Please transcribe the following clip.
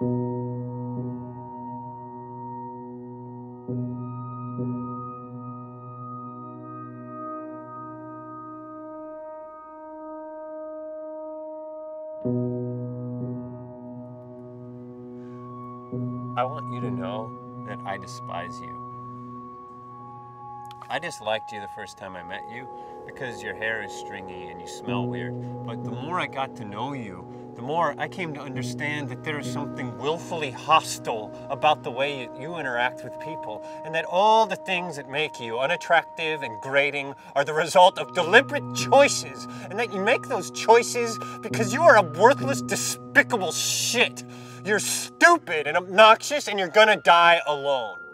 I want you to know that I despise you. I disliked you the first time I met you because your hair is stringy and you smell weird. But the more I got to know you, the more I came to understand that there is something willfully hostile about the way you interact with people, and that all the things that make you unattractive and grating are the result of deliberate choices, and that you make those choices because you are a worthless, despicable shit. You're stupid and obnoxious, and you're gonna die alone.